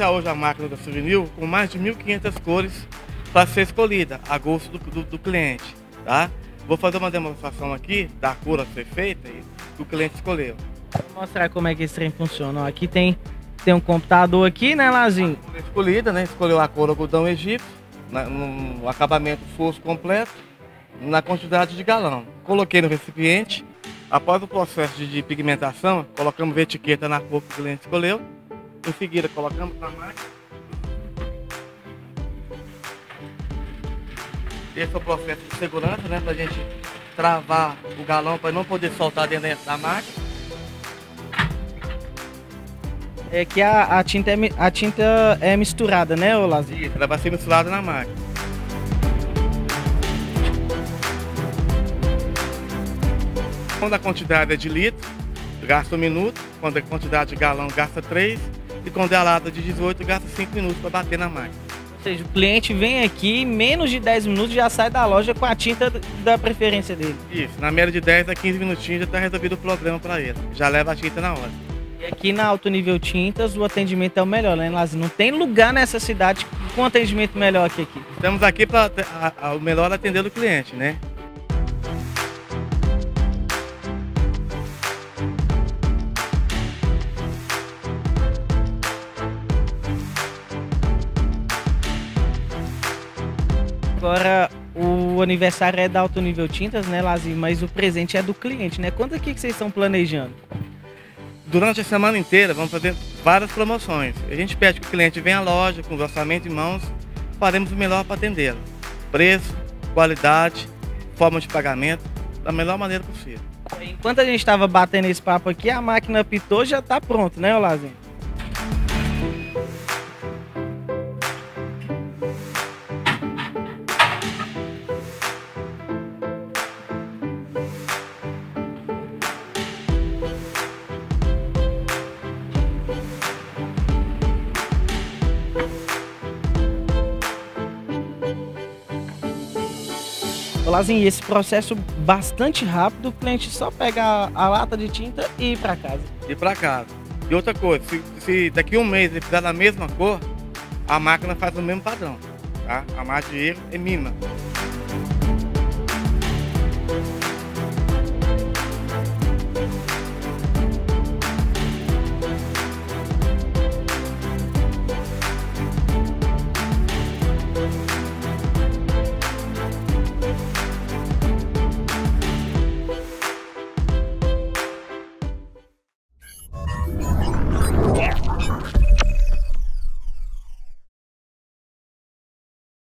deixar hoje a máquina da Suvinil com mais de 1.500 cores para ser escolhida a gosto do cliente, tá? Vou fazer uma demonstração aqui da cor a ser feita e do cliente escolher. Vou mostrar como é que esse trem funciona. Ó, aqui tem um computador aqui, né, Lazinho? Escolhida, né? Escolheu a cor algodão egípcio, no acabamento fosco completo, na quantidade de galão. Coloquei no recipiente. Após o processo de pigmentação, colocamos a etiqueta na cor que o cliente escolheu. Em seguida, colocamos na máquina. Esse é o processo de segurança, né? Para a gente travar o galão, para não poder soltar dentro da máquina. É que a tinta é misturada, né, Lazinho? Isso, ela vai ser misturada na máquina. Quando a quantidade é de litro, gasta 1 minuto. Quando a quantidade de galão, gasta 3. E quando é a lata de 18, gasta 5 minutos para bater na máquina. Ou seja, o cliente vem aqui, em menos de 10 minutos já sai da loja com a tinta da preferência dele. Isso, na média de 10 a 15 minutinhos já está resolvido o problema para ele. Já leva a tinta na hora. E aqui na Alto Nível Tintas o atendimento é o melhor, né, Lazinho? Não tem lugar nessa cidade com atendimento melhor que aqui. Estamos aqui para o melhor atender o cliente, né? Agora, o aniversário é da Alto Nível Tintas, né, Lazinho? Mas o presente é do cliente, né? Quanto aqui que vocês estão planejando? Durante a semana inteira, vamos fazer várias promoções. A gente pede que o cliente venha à loja com o orçamento em mãos, faremos o melhor para atendê-lo. Preço, qualidade, forma de pagamento, da melhor maneira possível. Enquanto a gente estava batendo esse papo aqui, a máquina pitou, já está pronto, né, Lazinho? Lazinho, esse processo bastante rápido, o cliente só pega a lata de tinta e ir para casa. E para casa. E outra coisa, se daqui a um mês ele fizer da mesma cor, a máquina faz o mesmo padrão, tá? A margem de erro é mínima.